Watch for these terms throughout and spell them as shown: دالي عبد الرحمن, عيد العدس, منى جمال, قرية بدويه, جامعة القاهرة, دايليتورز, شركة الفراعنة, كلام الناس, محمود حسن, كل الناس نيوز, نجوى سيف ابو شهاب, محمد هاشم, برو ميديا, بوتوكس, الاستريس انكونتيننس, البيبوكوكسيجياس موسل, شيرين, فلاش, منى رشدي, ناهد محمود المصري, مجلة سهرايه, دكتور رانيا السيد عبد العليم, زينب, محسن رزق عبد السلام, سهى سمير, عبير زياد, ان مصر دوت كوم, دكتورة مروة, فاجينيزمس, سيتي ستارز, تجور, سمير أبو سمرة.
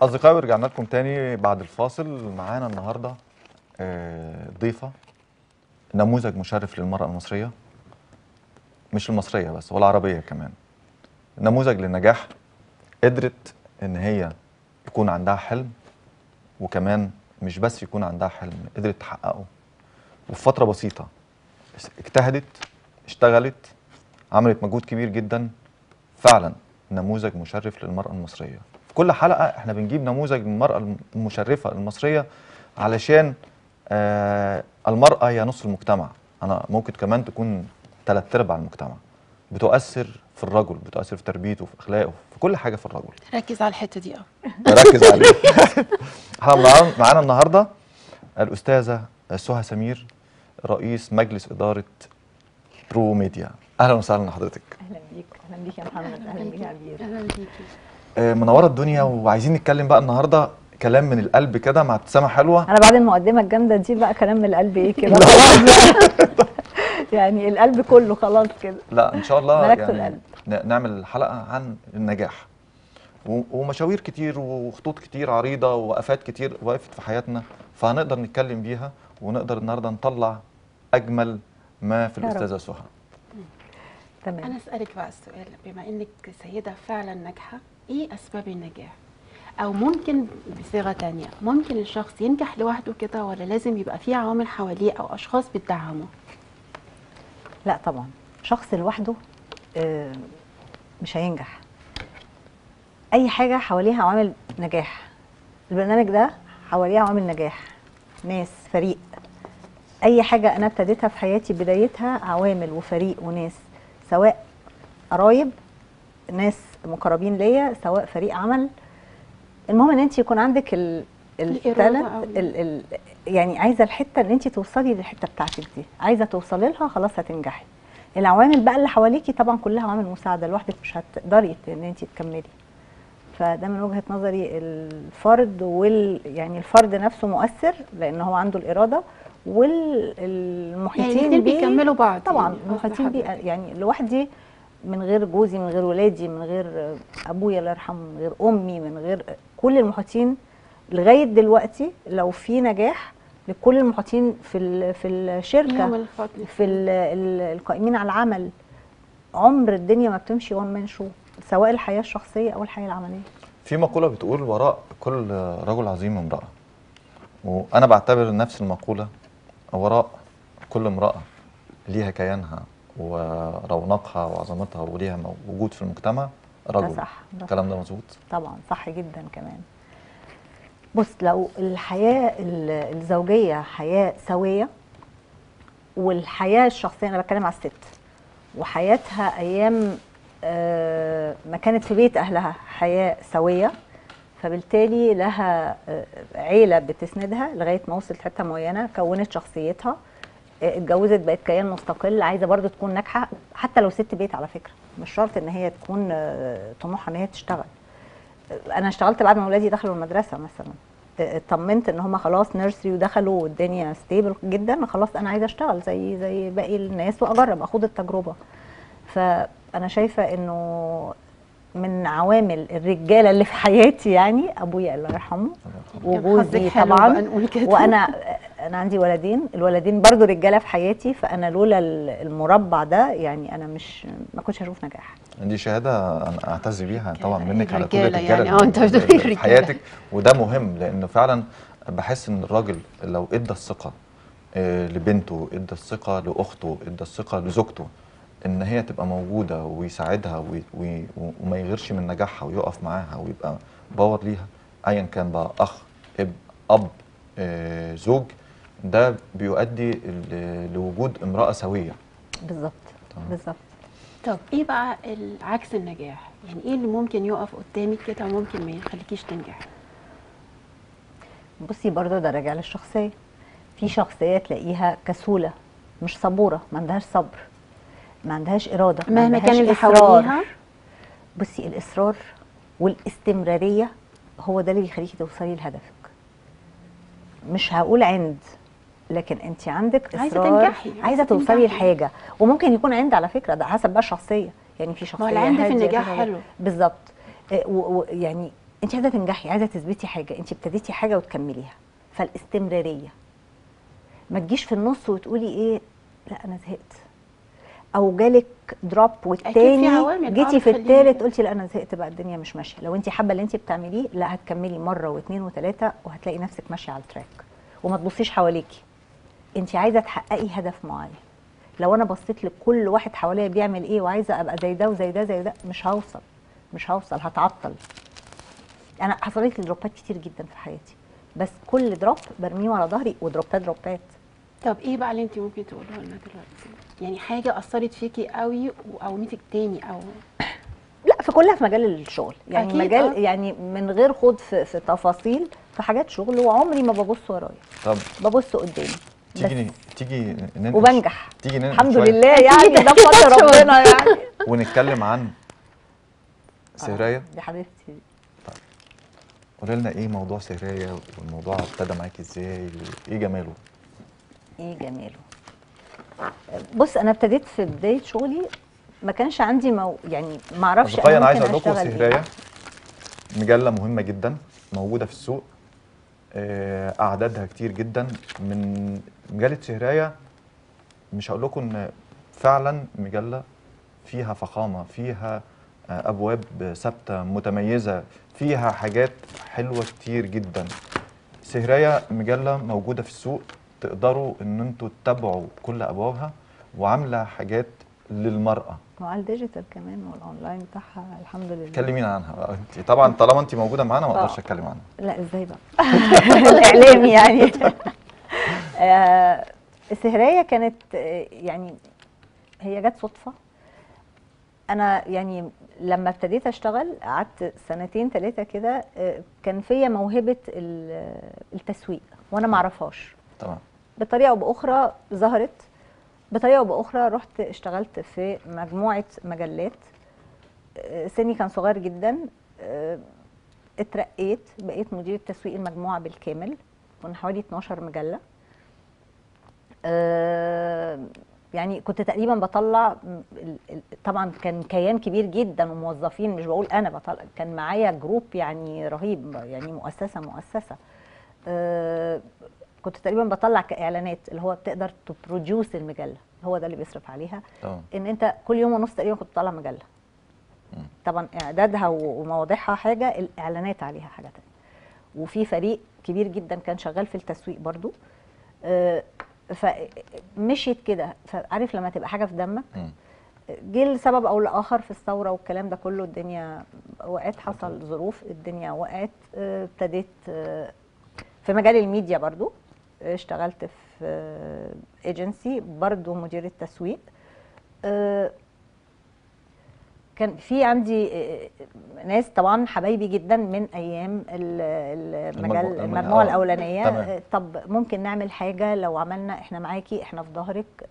أصدقائي ورجعنا لكم تاني بعد الفاصل. معانا النهارده ضيفة نموذج مشرف للمرأة المصرية، مش المصرية بس والعربية كمان، نموذج للنجاح، قدرت إن هي يكون عندها حلم، وكمان مش بس يكون عندها حلم، قدرت تحققه وفي فترة بسيطة. اجتهدت، اشتغلت، عملت مجهود كبير جدا، فعلا نموذج مشرف للمرأة المصرية. في كل حلقة احنا بنجيب نموذج المرأة المشرفة المصرية علشان المرأة هي نص المجتمع، أنا ممكن كمان تكون 3/4 المجتمع، بتؤثر في الرجل، بتؤثر في تربيته، في أخلاقه، في كل حاجة في الرجل. ركز على الحتة دي ركز عليها. احنا معانا النهارده الأستاذة سهى سمير، رئيس مجلس إدارة برو ميديا. أهلا وسهلا حضرتك. أهلا بيك. أهلا بيك يا محمد. أهلا بيك يا عبير. أهلا بيك. منورة الدنيا. وعايزين نتكلم بقى النهارده كلام من القلب كده مع ابتسامة حلوة. أنا بعد المقدمة الجامدة دي بقى كلام من القلب إيه كده؟ يعني القلب كله خلاص كده. لا إن شاء الله يعني نعمل حلقة عن النجاح ومشاوير كتير وخطوط كتير عريضة ووقفات كتير وقفت في حياتنا، فهنقدر نتكلم بيها ونقدر النهارده نطلع أجمل ما في الأستاذة سهى. تمام. أنا أسألك بقى السؤال، بما إنك سيدة فعلا ناجحة، إيه أسباب النجاح؟ أو ممكن بصيغة تانية، ممكن الشخص ينجح لوحده كده ولا لازم يبقى فيه عوامل حواليه أو أشخاص بتدعمه؟ لا طبعا شخص لوحده مش هينجح. أي حاجة حواليها عوامل نجاح. البرنامج ده حواليها عوامل نجاح، ناس، فريق. أي حاجة أنا ابتديتها في حياتي بدايتها عوامل وفريق وناس، سواء قرايب، ناس مقربين ليا، سواء فريق عمل. المهم ان انت يكون عندك التالنت، يعني عايزه الحته ان انت توصلي للحته بتاعتك دي، عايزه توصلي لها، خلاص هتنجحي. العوامل بقى اللي حواليكي طبعا كلها عوامل مساعده، لوحدك مش هتقدري ان انت تكملي. فده من وجهه نظري الفرد، يعني الفرد نفسه مؤثر لان هو عنده الاراده، والمحيطين يعني بيكملوا بعض طبعا. يعني المحيطين بيه، يعني لوحدي من غير جوزي، من غير ولادي، من غير ابويا الله يرحمه، من غير امي، من غير كل المحيطين لغايه دلوقتي. لو في نجاح لكل المحيطين في الشركه، في القائمين على العمل، عمر الدنيا ما بتمشي وان مان شو، سواء الحياه الشخصيه او الحياه العمليه. في مقوله بتقول وراء كل رجل عظيم امراه، وانا بعتبر نفس المقوله وراء كل امراه ليها كيانها ورونقها وعظمتها وليها وجود في المجتمع رجل. ده صح. الكلام ده مظبوط طبعا، صح جدا. كمان بص، لو الحياه الزوجيه حياه سويه، والحياه الشخصيه، انا بتكلم على الست، وحياتها ايام ما كانت في بيت اهلها حياه سويه، فبالتالي لها عيله بتسندها لغايه ما وصلت حته معينه، كونت شخصيتها، اتجوزت، بقت كيان مستقل، عايزه برضو تكون ناجحه حتى لو ست بيت. على فكره مش شرط ان هي تكون طموحها ان هي تشتغل. انا اشتغلت بعد ما اولادي دخلوا المدرسه مثلا، اطمنت ان هم خلاص نيرسري ودخلوا والدنيا ستيبل جدا، خلاص انا عايزه اشتغل زي باقي الناس، واجرب اخوض التجربه. فانا شايفه انه من عوامل الرجاله اللي في حياتي يعني ابويا الله يرحمه، وجوزي طبعا، وانا عندي ولدين، الولدين برضو رجاله في حياتي، فانا لولا المربع ده يعني انا ما كنتش هشوف نجاح. عندي شهاده انا اعتزي بيها طبعا منك على كل الرجاله يعني في حياتك، وده مهم لانه فعلا بحس ان الراجل لو ادى الثقه لبنته، ادى الثقه لاخته، ادى الثقه لزوجته ان هي تبقى موجوده ويساعدها وما يغيرش من نجاحها ويقف معاها ويبقى باور ليها، ايا كان بقى اخ، اب، زوج، ده بيؤدي لوجود امراه سويه. بالظبط بالظبط. طب ايه بقى العكس النجاح؟ يعني ايه اللي ممكن يقف قدامك كده وممكن ما يخليكيش تنجحي؟ بصي برضه ده راجع للشخصيه. في شخصيه تلاقيها كسوله، مش صبوره، ما عندهاش صبر، ما عندهاش اراده، مهما كان اللي حواليها. بصي الاصرار والاستمراريه هو ده اللي بيخليكي توصلي لهدفك. مش هقول عند، لكن انت عندك اصرار، عايزه تنجحي، عايزه توصلي لحاجه. وممكن يكون عند، على فكره ده حسب بقى الشخصيه، يعني في شخصيه هاديه، ما العند في النجاح حلو. بالظبط. يعني انت عايزه تنجحي، عايزه تثبتي حاجه، انت ابتديتي حاجه وتكمليها، فالاستمراريه. ما تجيش في النص وتقولي ايه لا انا زهقت، او جالك دروب والتاني جيتي في التالت قلتي لا انا زهقت بقى الدنيا مش ماشيه. لو انت حابه اللي انت بتعمليه لا هتكملي مره واثنين وثلاثه وهتلاقي نفسك ماشيه على التراك. وما تبصيش حواليكي، انت عايزه تحققي هدف معين. لو انا بصيت لكل واحد حواليا بيعمل ايه وعايزه ابقى زي ده وزي ده زي ده، مش هوصل، هتعطل. انا حصلت لي دروبات كتير جدا في حياتي، بس كل دروب برميه على ظهري، ودروبات. طب ايه بقى اللي انت ممكن تقوليه لنا دلوقتي؟ يعني حاجه اثرت فيكي قوي وقومتك تاني او لا؟ في كلها في مجال الشغل يعني مجال يعني من غير خوض في تفاصيل، في حاجات شغل، وعمري ما ببص ورايا، طب ببص قدامي. تيجي وبنجح، تيجي الحمد لله يعني، ده فضل ربنا يعني. ونتكلم عن سهرايه يا حبيبتي. قولي لنا ايه موضوع سهرايه، والموضوع ابتدى معاكي ازاي، وايه جماله؟ بص، انا ابتديت في بدايه شغلي، ما كانش عندي يعني ما اعرفش انا عايز اقول لكم سهرايه مجله مهمه جدا موجوده في السوق، اعدادها كتير جدا. من مجله سهرايه مش هقول لكم ان فعلا مجله فيها فخامه، فيها ابواب ثابته متميزه، فيها حاجات حلوه كتير جدا. سهرايه مجله موجوده في السوق، تقدروا ان انتوا تتابعوا كل ابوابها، وعامله حاجات للمراه وعلى الديجيتال كمان والاونلاين بتاعها الحمد لله. كلمينا عنها انت طبعا، طالما انت موجوده معانا ما اقدرش اتكلم عنها. لا ازاي بقى الاعلام يعني. السهرايه كانت يعني هي جت صدفه. انا يعني لما ابتديت اشتغل قعدت سنتين ثلاثه كده، كان فيا موهبه التسويق وانا ما اعرفهاش طبعا. بطريقه او باخرى ظهرت، بطريقه او باخرى رحت اشتغلت في مجموعه مجلات. سني كان صغير جدا، اترقيت بقيت مديره تسويق المجموعه بالكامل، كنا حوالي 12 مجله. يعني كنت تقريبا بطلع، طبعا كان كيان كبير جدا وموظفين، مش بقول انا بطلع، كان معايا جروب يعني رهيب، يعني مؤسسه. كنت تقريبا بطلع كاعلانات، اللي هو بتقدر تبروديوس المجله، هو ده اللي بيصرف عليها. طبعا. ان انت كل يوم ونص تقريبا كنت بتطلع مجله. طبعا اعدادها ومواضيعها حاجه، الاعلانات عليها حاجه ثانيه. وفي فريق كبير جدا كان شغال في التسويق برضو. فمشيت كده، فعارف لما تبقى حاجه في دمك. جه لسبب او لاخر في الثوره والكلام ده كله، الدنيا وقعت، حصل ظروف، الدنيا وقعت. ابتديت في مجال الميديا برضو، اشتغلت في ايجنسي برضو مديره تسويق. كان في عندي ناس طبعا حبايبي جدا من ايام المجال المجموعه الاولانيه. طب ممكن نعمل حاجه، لو عملنا احنا معاكي، احنا في ظهرك.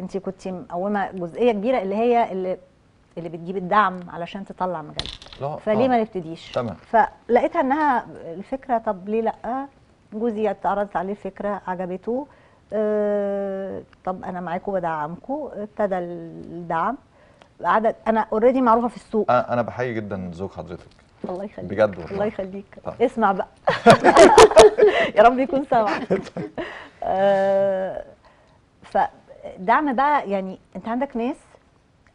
انت كنت مقومه جزئيه كبيره اللي هي اللي بتجيب الدعم علشان تطلع مجله، فليه ما نبتديش؟ فلقيتها انها الفكره، طب ليه لا؟ جوزي اتعرضت عليه الفكره، عجبته. طب انا معاكم بدعمكم، ابتدى الدعم. عدد انا اوريدي معروفه في السوق. انا بحيي جدا زوج حضرتك، الله يخليك بجد والله. الله يخليك. اسمع بقى. يا رب يكون سامع. فدعم بقى، يعني انت عندك ناس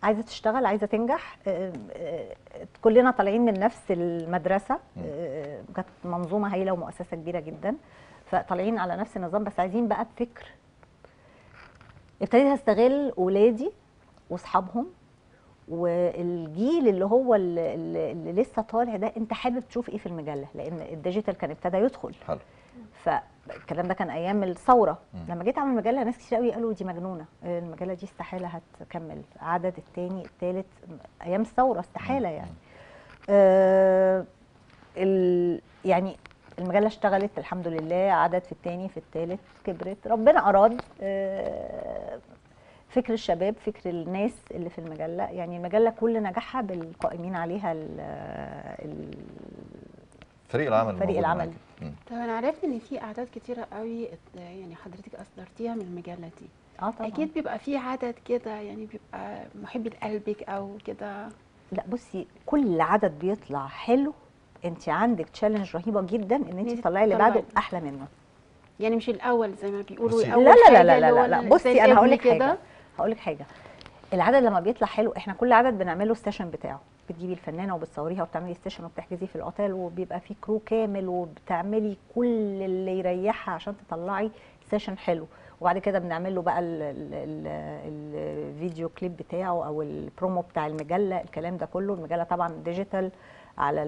عايزه تشتغل، عايزه تنجح. كلنا طالعين من نفس المدرسه، كانت منظومه هايله ومؤسسه كبيره جدا، فطالعين على نفس النظام، بس عايزين بقى بفكر. ابتديت استغل ولادي واصحابهم والجيل اللي هو اللي لسه طالع ده، انت حابب تشوف ايه في المجله، لان الديجيتال كان ابتدى يدخل. حلو. فالكلام ده كان ايام الثوره. لما جيت اعمل مجله، ناس كتير قوي قالوا دي مجنونه، المجله دي استحاله هتكمل عدد، الثاني الثالث، ايام الثوره استحاله يعني. يعني المجله اشتغلت الحمد لله، عدد في الثاني في الثالث، كبرت. ربنا اراد فكر الشباب، فكر الناس اللي في المجله، يعني المجله كل نجاحها بالقائمين عليها فريق العمل. طب انا عرفت ان في اعداد كتيره قوي يعني حضرتك اصدرتيها من المجله دي. طبعا اكيد بيبقى في عدد كده يعني بيبقى محب لقلبك او كده. لا بصي، كل عدد بيطلع حلو انت عندك تشالنج رهيبه جدا ان انت تطلعي اللي بعده احلى منه. يعني مش الاول زي ما بيقولوا الاول. لا لا لا لا لا بصي انا هقول لك حاجه، العدد لما بيطلع حلو، احنا كل عدد بنعمله ستيشن بتاعه، بتجيبي الفنانه وبتصوريها وبتعملي ستيشن وبتحجزيه في الاوتيل وبيبقى فيه كرو كامل وبتعملي كل اللي يريحها عشان تطلعي سيشن حلو. وبعد كده بنعمل له بقى الفيديو كليب بتاعه او البرومو بتاع المجله، الكلام ده كله. المجله طبعا ديجيتال، على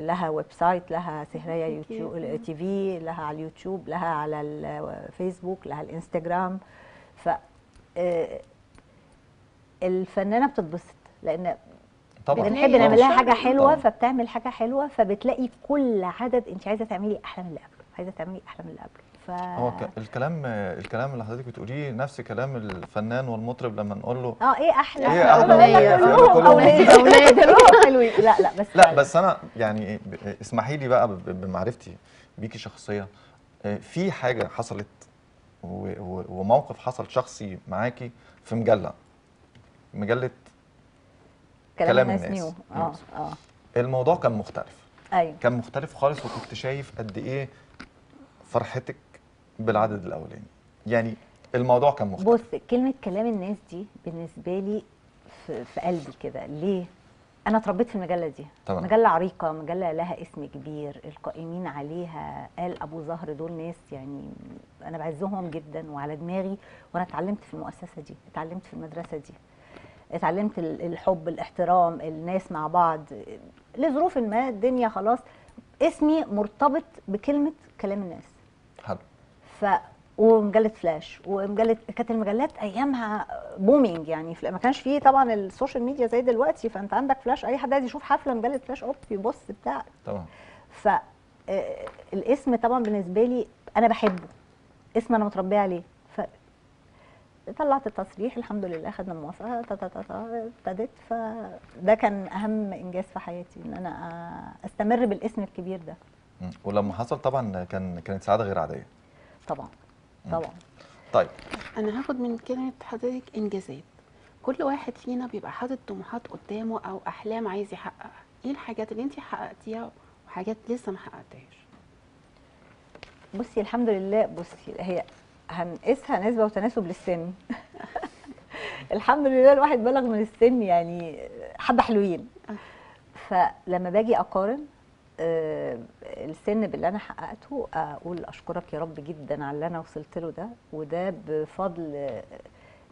لها ويب سايت، لها سهرايه يوتيوب تي في، لها على اليوتيوب، لها على الفيسبوك، لها الانستجرام. ف الفنانه بتتبسط لان طبعا بنحب نعمل لها حاجه حلوه طبعا. فبتعمل حاجه حلوه، فبتلاقي كل عدد انت عايزه تعملي احلى من اللي قبله، عايزه تعملي احلى من اللي قبله. هو الكلام اللي حضرتك بتقوليه نفس كلام الفنان والمطرب لما نقول له ايه احلى اغنيه اولاد حلوين. لا لا بس لا بس انا يعني اسمحي لي بقى بمعرفتي بيكي شخصيه، في حاجه حصلت وموقف حصل شخصي معاكي في مجله كلام الناس. الموضوع كان مختلف، ايوه كان مختلف خالص، وكنت شايف قد ايه فرحتك بالعدد الاولاني. يعني الموضوع كان مختلف. بص كلمه كلام الناس دي بالنسبه لي في قلبي كده. ليه؟ انا اتربيت في المجله دي طبعا. مجله عريقه، مجله لها اسم كبير، القائمين عليها آل ابو زهر، دول ناس يعني انا بعزهم جدا وعلى دماغي. وانا اتعلمت في المؤسسه دي، اتعلمت في المدرسه دي، اتعلمت الحب، الاحترام، الناس مع بعض. لظروف ما الدنيا خلاص اسمي مرتبط بكلمه كلام الناس. حلو. ومجله فلاش ومجله، كانت المجلات ايامها بومينج يعني، ما كانش فيه طبعا السوشيال ميديا زي دلوقتي. فانت عندك فلاش، اي حد عايز يشوف حفله مجله فلاش اوب يبص بتاع طبعا. ف الاسم طبعا بالنسبه لي انا بحبه، اسم انا متربيه عليه. ف طلعت التصريح الحمد لله، خدنا الموافقه، ابتدت. فده كان اهم انجاز في حياتي ان انا استمر بالاسم الكبير ده. ولما حصل طبعا كانت سعاده غير عاديه طبعا طبعا. طيب انا هاخد من كلمه حضرتك انجازات. كل واحد فينا بيبقى حاطط طموحات قدامه او احلام عايز يحققها. ايه الحاجات اللي انت حققتيها وحاجات لسه ما حققتهاش؟ بصي الحمد لله، بصي هي هنقيسها نسبه وتناسب للسن. الحمد لله الواحد بلغ من السن يعني حبه حلوين. فلما باجي اقارن السن باللي انا حققته، اقول اشكرك يا رب جدا على اللي انا وصلت له ده. وده بفضل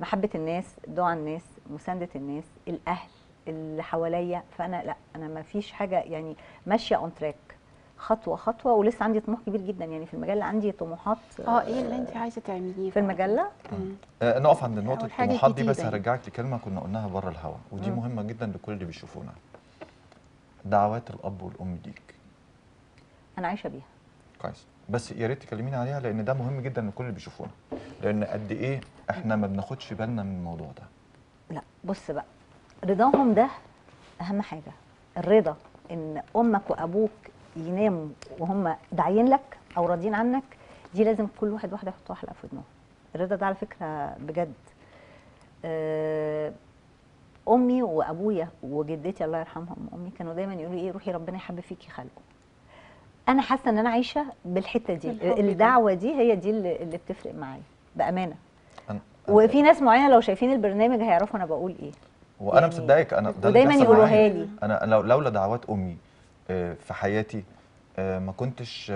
محبه الناس، دعاء الناس، مسانده الناس، الاهل اللي حواليا. فانا لا، انا ما فيش حاجه يعني، ماشيه اون تراك خطوه خطوه. ولسه عندي طموح كبير جدا يعني في المجله، عندي طموحات. ايه اللي انت عايزه تعمليه في المجله؟ نقف عند النقطه الطموحات دي بس. هرجعك لكلمه كنا قلناها بره الهوا ودي مهمه جدا لكل اللي بيشوفونا. دعوات الاب والام ليك انا عايشه بيها كويس، بس يا ريت تكلميني عليها لان ده مهم جدا لكل اللي بيشوفونا، لان قد ايه احنا ما بناخدش بالنا من الموضوع ده. لا بص بقى، رضاهم ده اهم حاجه. الرضا ان امك وابوك يناموا وهم داعيين لك او راضيين عنك، دي لازم كل واحده يحطها حلقه في دماغه. الرضا ده على فكره بجد. امي وابويا وجدتي الله يرحمهم، امي كانوا دايما يقولوا ايه، روحي ربنا يحب فيكي خلقه. انا حاسه ان انا عايشه بالحته دي. الدعوه دي هي دي اللي بتفرق معايا بامانه. وفي ناس معينه لو شايفين البرنامج هيعرفوا انا بقول ايه، وانا يعني مصدقك. انا دايما يقولوها لي، انا لولا دعوات امي في حياتي ما كنتش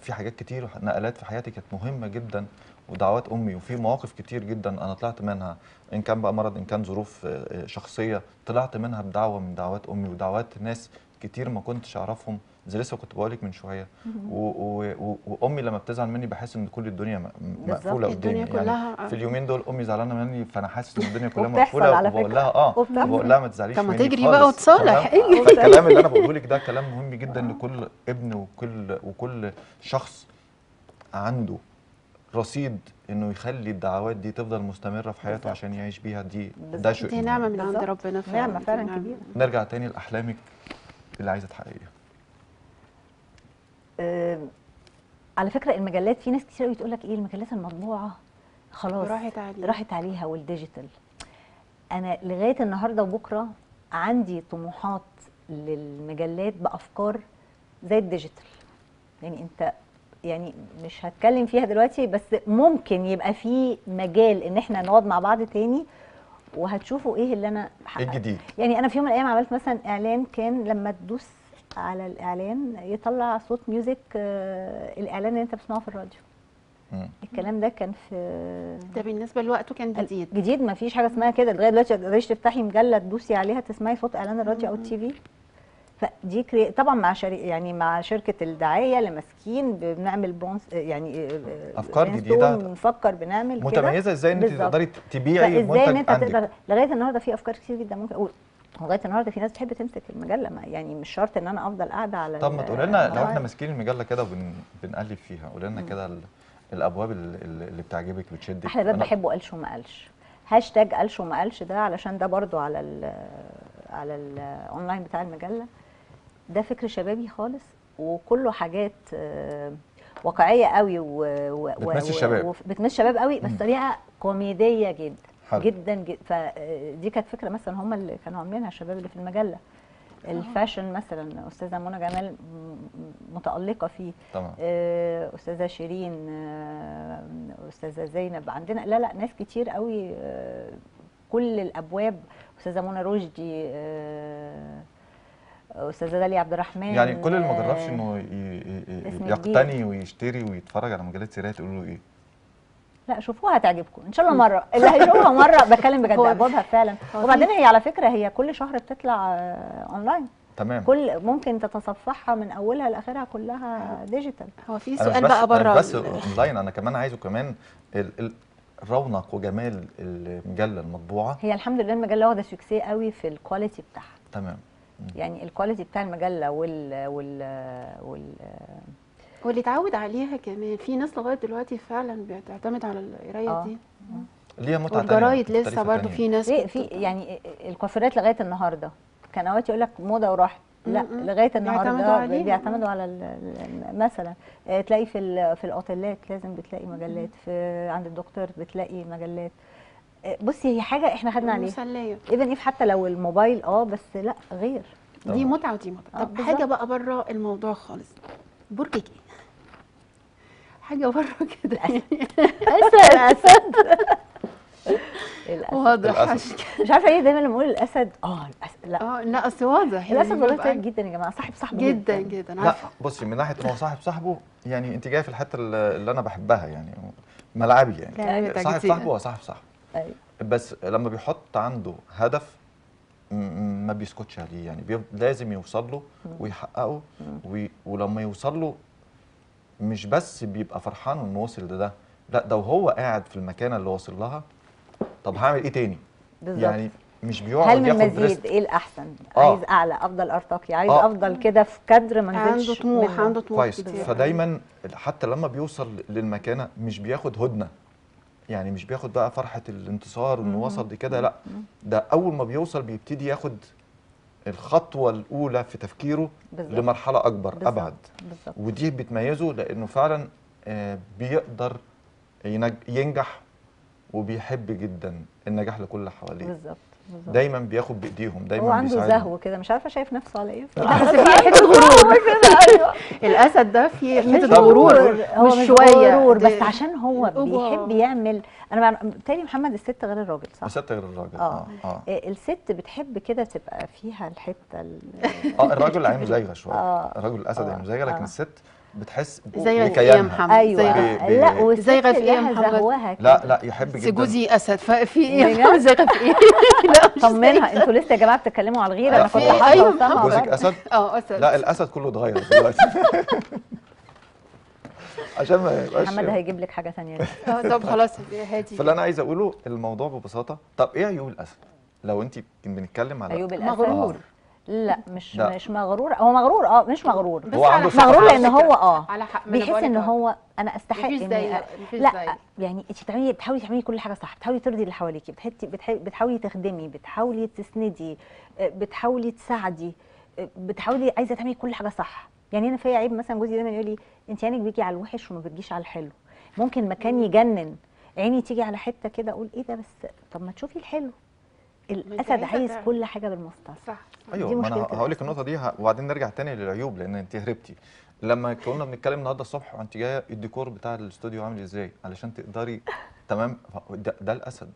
في حاجات كتير نقلات في حياتي كانت مهمه جدا، ودعوات امي وفي مواقف كتير جدا انا طلعت منها، ان كان بقى مرض ان كان ظروف شخصيه، طلعت منها بدعوه من دعوات امي ودعوات ناس كتير ما كنتش اعرفهم زي لسه كنت بقولك من شويه. وامي لما بتزعل مني بحس ان كل الدنيا مقفوله قدامي يعني. في اليومين دول امي زعلانه مني، فانا حاسس ان الدنيا كلها مقفوله، وبقول لها بقول لها ما تزعليش مني. طب ما تجري بقى وتصالح. ايوه فالكلام اللي انا بقوله لك ده كلام مهم جدا لكل ابن وكل شخص عنده رصيد انه يخلي الدعوات دي تفضل مستمره في حياته عشان يعيش بيها. ده شيء دي نعمه من عند ربنا فعلا، نعمه فعلا كبيره. نرجع تاني لاحلامك اللي عايزه تحققيها. على فكره المجلات، في ناس كتير قوي تقول لك ايه المجلات المطبوعه خلاص راحت عليها والديجيتال. انا لغايه النهارده وبكره عندي طموحات للمجلات بافكار زي الديجيتال. يعني انت يعني مش هتكلم فيها دلوقتي، بس ممكن يبقى في مجال ان احنا نقعد مع بعض تاني وهتشوفوا ايه اللي انا حققته الجديد. يعني انا في يوم من الايام عملت مثلا اعلان، كان لما تدوس على الاعلان يطلع صوت ميوزك الاعلان اللي انت بتسمعه في الراديو. الكلام ده كان في ده بالنسبه لوقته كان جديد جديد، ما فيش حاجه اسمها كده لغايه دلوقتي. تقدريش تفتحي مجله تدوسي عليها تسمعي صوت اعلان الراديو او التي في. فدي طبعا مع يعني مع شركه الدعايه لمسكين بنعمل بونس، يعني افكار جديده بنفكر بنعمل متميزه ازاي ان انت تقدري تبيعي منتج عندك. لغايه النهارده في افكار كتير جدا ممكن اقول، لغايه النهارده في ناس بتحب تمسك المجله، يعني مش شرط ان انا افضل قاعده على. طب ما تقولي لنا لو احنا ماسكين المجله كده وبنقلب فيها، قولي لنا كده الابواب اللي بتعجبك بتشدك. احلى باب بحبه قالش وما قالش، هاشتاج قالش وما قالش ده، علشان ده برضو على ال على الاونلاين بتاع المجله. ده فكر شبابي خالص وكله حاجات واقعيه قوي بتمس الشباب، بتمس الشباب قوي بس طريقه كوميديه جدا جدا جدا. فدي كانت فكره مثلا هم اللي كانوا عاملينها الشباب اللي في المجله. الفاشن مثلا استاذه منى جمال متالقه فيه طبعا، استاذه شيرين، استاذه زينب، عندنا لا لا ناس كتير قوي، كل الابواب، استاذه منى رشدي، استاذه دالي عبد الرحمن. يعني كل اللي ما جربش انه يقتني ويشتري ويتفرج على مجلات سهرايه تقول له ايه؟ لا شوفوها هتعجبكم ان شاء الله مره، اللي هيشوفها مره بتكلم بجد ابوابها فعلا. وبعدين هي على فكره هي كل شهر بتطلع اونلاين تمام، كل ممكن تتصفحها من اولها لاخرها كلها ديجيتال. هو في سؤال بقى بره بس اونلاين، انا كمان عايزه كمان الرونق وجمال المجله المطبوعه. هي الحمد لله المجله واخده سكسي قوي في الكواليتي بتاعها تمام، يعني الكواليتي بتاع المجله واللي اتعود عليها كمان. في ناس لغايه دلوقتي فعلا بتعتمد على القرايه دي ليها متعه. والجرايد لسه برضه في ناس في يعني الكوافيرات لغايه النهارده كان اوقات يقول لك موضه وراحت، لا لغايه النهارده بيعتمدوا على مثلا تلاقي في الاوتيلات لازم بتلاقي مجلات، في عند الدكتور بتلاقي مجلات. بصي هي حاجه احنا خدنا عليها مسليه ايفن اف، حتى لو الموبايل بس لا غير طبعا. دي متعه ودي متعه. طب حاجه بقى بره الموضوع خالص، برجك ايه؟ حاجه بره كده الاسد واضح مش عارفه ايه، دايما لما اقول الاسد الاسد لا لا اصل واضح الاسد والله طيب جدا يا جماعه، صاحب صاحبه جدا جدا. لا بصي من ناحيه ان هو صاحب صاحبه، يعني انت جايه في الحته اللي انا بحبها، يعني ملعبي يعني صاحب صاحبه وصاحب صاحبه. أيوة. بس لما بيحط عنده هدف ما بيسكتش عليه، يعني لازم يوصل له ويحققه ولما يوصل له مش بس بيبقى فرحان انه وصل لده، لا ده وهو قاعد في المكانه اللي واصل لها طب هعمل ايه تاني؟ بالظبط. يعني مش بيقعد هل من مزيد، ايه الاحسن؟ عايز اعلى، افضل ارتقي، عايز افضل كده في كادر ما نزلش، عنده طموح عنده طموح. فدايما حتى لما بيوصل للمكانه مش بياخد هدنه، يعني مش بياخد بقى فرحه الانتصار وانه وصل دي كده، لا ده اول ما بيوصل بيبتدي ياخد الخطوه الاولى في تفكيره بالزبط. لمرحله اكبر بالزبط. ابعد بالزبط. ودي بتميزه لانه فعلا بيقدر ينجح وبيحب جدا النجاح لكل اللي حواليه بالظبط. دايما بياخد بايديهم، دايما هو عنده زهو كده مش عارفه شايف نفسه على ايه، بس في حته غرور كده. ايوه الاسد ده في حته غرور، مش شويه غرور بس عشان هو بيحب يعمل. انا تاني محمد الست غير الراجل صح؟ الست غير الراجل الست بتحب كده تبقى فيها الحته الراجل عينه زايغه شويه، الراجل الاسد عينه زايغه، لكن الست بتحس بكيانها. ايوه لا زايغه في ايه يا محمد؟ لا لا يحب جدا جوزي اسد، ففي ايه زايغه في ايه؟ لا طمنها، انتوا لسه يا جماعه بتتكلموا على الغيره. انا كنت حاطه جوزك اسد اسد، لا الاسد كله اتغير دلوقتي عشان ما يبقاش محمد هيجيب لك حاجه ثانيه. طب خلاص هادي. فاللي انا عايز اقوله الموضوع ببساطه، طب ايه عيوب الاسد؟ لو انت بنتكلم على عيوب الاسد مغرور، لا مش مغرور، هو مغرور مش مغرور، هو عنده مغرور لان هو بيحس ان هو انا استحق ان لا، يعني انت بتحاولي تعملي كل حاجه صح، بتحاولي ترضي اللي حواليك، بتحاولي تخدمي، بتحاولي تسندي، بتحاولي تساعدي، بتحاولي عايزه تعملي كل حاجه صح. يعني انا فيا عيب مثلا، جوزي دايما يقول لي انت عينك بيجي على الوحش وما بتجيش على الحلو، ممكن مكان يجنن عيني تيجي على حته كده اقول ايه ده، بس طب ما تشوفي الحلو. الاسد عايز كل حاجه بالمسطره. صح. ايوه ما انا هقول لك النقطه دي وبعدين نرجع تاني للعيوب لان انت هربتي. لما كنا بنتكلم النهارده الصبح وانت جايه الديكور بتاع الاستوديو عامل ازاي علشان تقدري تمام ده الاسد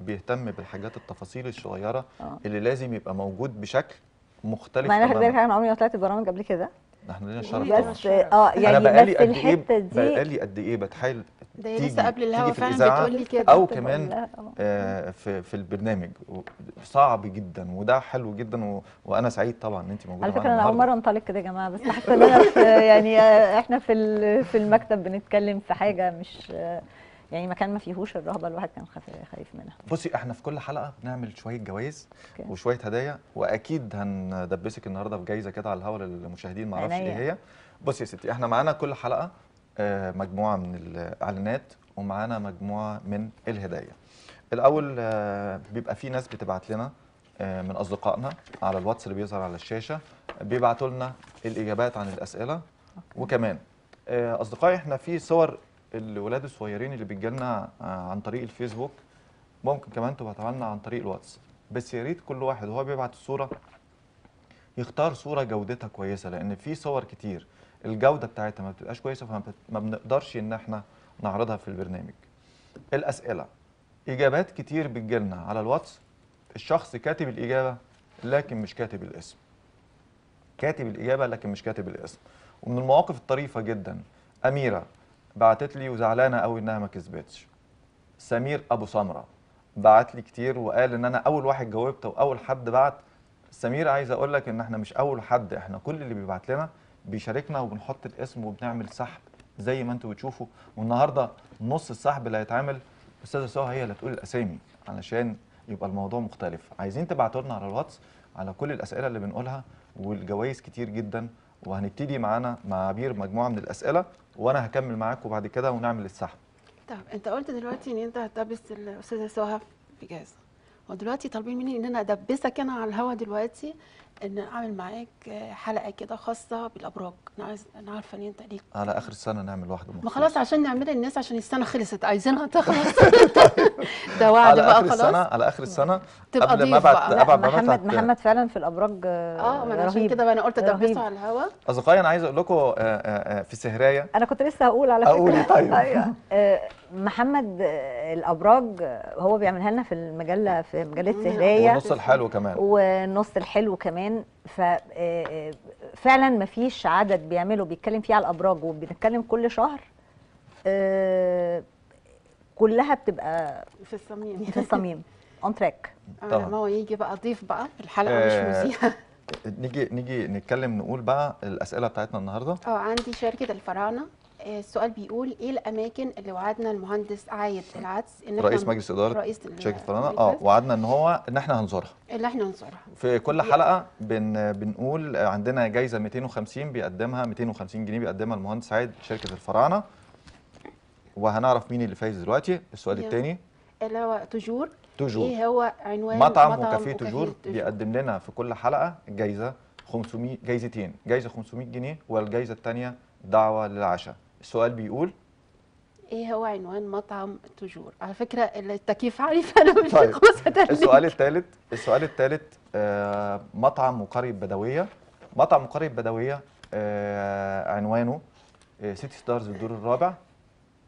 بيهتم بالحاجات التفاصيل الصغيره اللي لازم يبقى موجود بشكل مختلف. ما انا خدت بالك انا عمري ما طلعت برامج قبل كده. احنا لينا شرف بس يعني بس الحته دي بقالي قد ايه بتحايل ده لسه قبل الهوا فعلا بتقول لي كده او كمان في البرنامج صعب جدا وده حلو جدا وانا سعيد طبعا ان انت موجوده معانا على فكره. انا اول مره انطلق كده يا جماعه بس حاسه ان انا يعني احنا في المكتب بنتكلم في حاجه مش يعني مكان ما فيهوش الرهبه الواحد كان خايف منها. بصي احنا في كل حلقه بنعمل شويه جوائز وشويه هدايا واكيد هندبسك النهارده بجائزه كده على الهوا للمشاهدين ما اعرفش ايه هي. بصي يا ستي احنا معانا كل حلقه مجموعه من الاعلانات ومعانا مجموعه من الهدايا. الاول بيبقى في ناس بتبعت لنا من اصدقائنا على الواتس اللي بيظهر على الشاشه بيبعتوا لنا الاجابات عن الاسئله. وكمان اصدقائي احنا في صور الولاد الصغيرين اللي بتجيلنا عن طريق الفيسبوك ممكن كمان تبعتها لنا عن طريق الواتس بس يا ريت كل واحد وهو بيبعت الصوره يختار صوره جودتها كويسه لان في صور كتير الجوده بتاعتها ما بتبقاش كويسه فما بنقدرش ان احنا نعرضها في البرنامج. الاسئله اجابات كتير بتجيلنا على الواتس الشخص كاتب الاجابه لكن مش كاتب الاسم. كاتب الاجابه لكن مش كاتب الاسم ومن المواقف الطريفه جدا اميره بعتت لي وزعلانه قوي انها ما كسبتش. سمير ابو سمره بعت لي كتير وقال ان انا اول واحد جاوبت واول حد بعت. سمير عايز اقول لك ان احنا مش اول حد احنا كل اللي بيبعت لنا بيشاركنا وبنحط الاسم وبنعمل سحب زي ما انتم بتشوفوا والنهارده نص السحب اللي هيتعمل استاذه سهى هي اللي هتقول الاسامي علشان يبقى الموضوع مختلف. عايزين تبعتوا لنا على الواتس على كل الاسئله اللي بنقولها والجوائز كتير جدا وهنبتدي معانا مع عبير مجموعه من الاسئله وانا هكمل معاكم بعد كده ونعمل السحب. طب انت قلت دلوقتي ان انت هتدبس الاستاذه سهى في جائزه ودلوقتي طالبين مني ان انا ادبسك انا على الهوا دلوقتي ان اعمل معاك حلقه كده خاصه بالابراج. انا عايز انا عارفه ان انت ليك على اخر السنه نعمل واحده مخصوص. ما خلاص عشان نعملها للناس عشان السنه خلصت عايزينها تخلص. ده وعد بقى خلاص على اخر السنه تبقى قبل ما ابعت محمد فعلا في الابراج ما انا عشان كده انا قلت ادبسه على الهوا. اصدقائي انا عايز اقول لكم في سهرايه انا كنت لسه هقول على فكره اقول طيب ايوه محمد الابراج هو بيعملها لنا في المجله في مجله سهرايه والنص الحلو كمان والنص الحلو كمان ففعلا ما فيش عدد بيعمله بيتكلم فيه على الابراج وبنتكلم كل شهر كلها بتبقى في الصميم اون تراك. ما هو يجي بقى ضيف بقى الحلقه مش مذيعه. نيجي نتكلم نقول بقى الاسئله بتاعتنا النهارده. عندي شركه الفراعنه السؤال بيقول ايه الاماكن اللي وعدنا المهندس عيد العدس ان رئيس مجلس اداره شركه الفراعنه وعدنا ان هو ان احنا هنزورها في كل حلقه بنقول عندنا جايزه 250 بيقدمها 250 جنيه بيقدمها المهندس عيد شركه الفراعنه وهنعرف مين اللي فايز دلوقتي. السؤال الثاني اللي هو تجور ايه هو عنوان مطعم وكافيه تجور بيقدم لنا في كل حلقه جايزه 500 جايزتين جايزه 500 جنيه والجايزه الثانيه دعوه للعشاء. السؤال بيقول ايه هو عنوان مطعم تجور؟ على فكره التكييف عارف انا مش طيب. السؤال الثالث مطعم قرية بدويه عنوانه سيتي ستارز الدور الرابع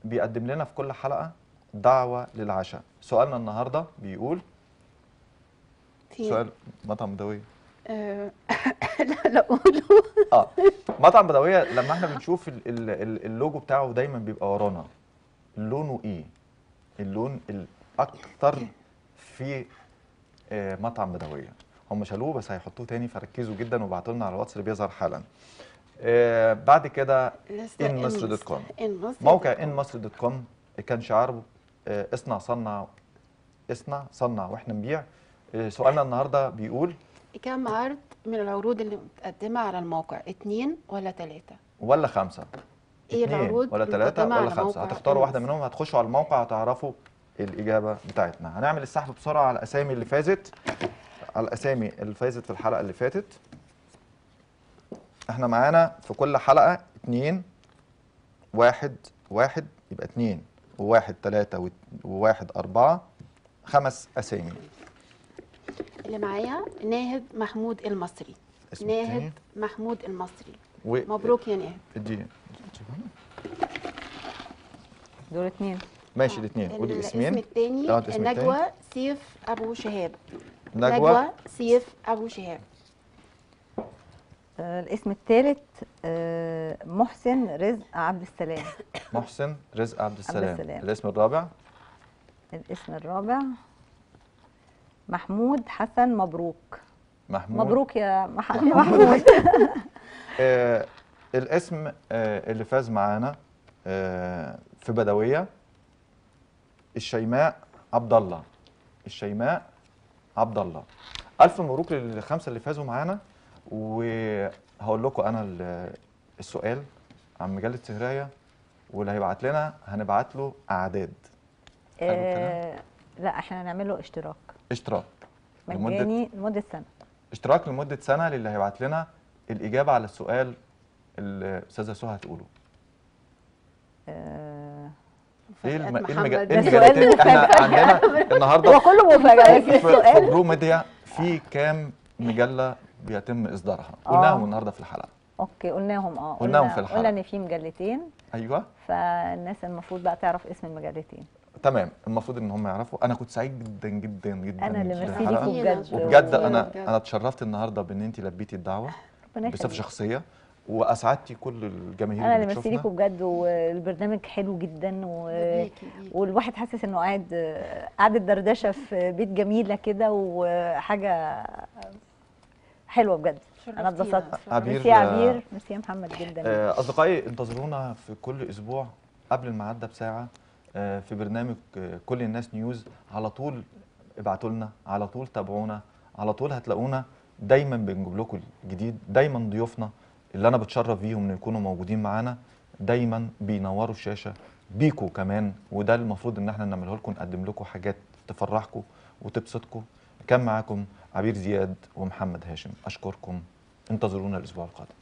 بيقدم لنا في كل حلقه دعوه للعشاء. سؤالنا النهارده بيقول سؤال مطعم بدويه لا اقوله مطعم بدويه لما احنا بنشوف اللوجو بتاعه دايما بيبقى ورانا لونه ايه؟ اللون الاكثر في مطعم بدويه هم شالوه بس هيحطوه تاني فركزوا جدا وبعتوا لنا على الواتس اللي بيظهر حالا. بعد كده ان مصر دوت كوم موقع ان مصر دوت كوم كان شعاره اصنع صنع واحنا نبيع. سؤالنا النهارده بيقول كم عرض من العروض اللي متقدمه على الموقع؟ 2 ولا 3 ولا 5؟ ايه العروض؟ 2 ولا 3 ولا 5 هتختاروا واحده منهم هتخشوا على الموقع هتعرفوا الاجابه بتاعتنا. هنعمل السحب بسرعه على الاسامي اللي فازت في الحلقه اللي فاتت. احنا معانا في كل حلقه 2 1 1 يبقى 2 و1 3 و1 4 5 اسامي. اللي معايا ناهد محمود المصري. ناهد محمود المصري مبروك يا ناهد. اديني دول اثنين ماشي الاثنين ودي الاسمين. الاسم الثاني نجوى سيف ابو شهاب. نجوى سيف ابو شهاب. الاسم الثالث محسن رزق عبد السلام. محسن رزق عبد السلام. الاسم الرابع. الاسم الرابع محمود حسن. مبروك محمود. مبروك يا محمود. الاسم اللي فاز معانا في بدويه الشيماء عبدالله. الشيماء عبدالله. ألف مبروك للخمسة اللي فازوا معانا. وهقول لكم أنا السؤال عن مجلة سهرايه واللي هيبعت لنا هنبعت له أعداد. لا احنا هنعمل له اشتراك. اشتراك مجاني لمدة سنة. اشتراك لمدة سنة للي هيبعت لنا الإجابة على السؤال اللي الأستاذة سهى هتقوله. ايه المجالات؟ احنا عندنا النهارده وكله مفاجآت. في برو ميديا في كام مجله بيتم اصدارها؟ قلناهم النهارده في الحلقه. اوكي قلناهم. قلناهم في الحلقه. قلنا ان في مجلتين. ايوه. فالناس المفروض بقى تعرف اسم المجلتين. تمام المفروض ان هم يعرفوا. انا كنت سعيد جدا جدا جدا. انا اللي ميرسي ليكي بجد. وبجد انا اتشرفت النهارده بان انت لبيتي الدعوه بصفه شخصيه واسعدتي كل الجماهير. انا اللي ميرسي ليكوا بجد. والبرنامج حلو جدا والواحد حاسس انه قاعد قعده دردشه في بيت جميله كده وحاجه حلوه بجد. انا اتبسطت. ميرسي يا عبير. ميرسي يا محمد جدا. اصدقائي انتظرونا في كل اسبوع قبل الميعاد ده بساعه في برنامج كل الناس نيوز. على طول ابعتوا لنا، على طول تابعونا، على طول هتلاقونا دايما بنجيب لكم الجديد. دايما ضيوفنا اللي أنا بتشرف بيهم إن يكونوا موجودين معانا دايما بينوروا الشاشة بيكوا كمان. وده المفروض إن احنا نعمله لكم، نقدم لكم حاجات تفرحكم وتبسطكم. كان معاكم عبير زياد ومحمد هاشم، أشكركم، انتظرونا الأسبوع القادم.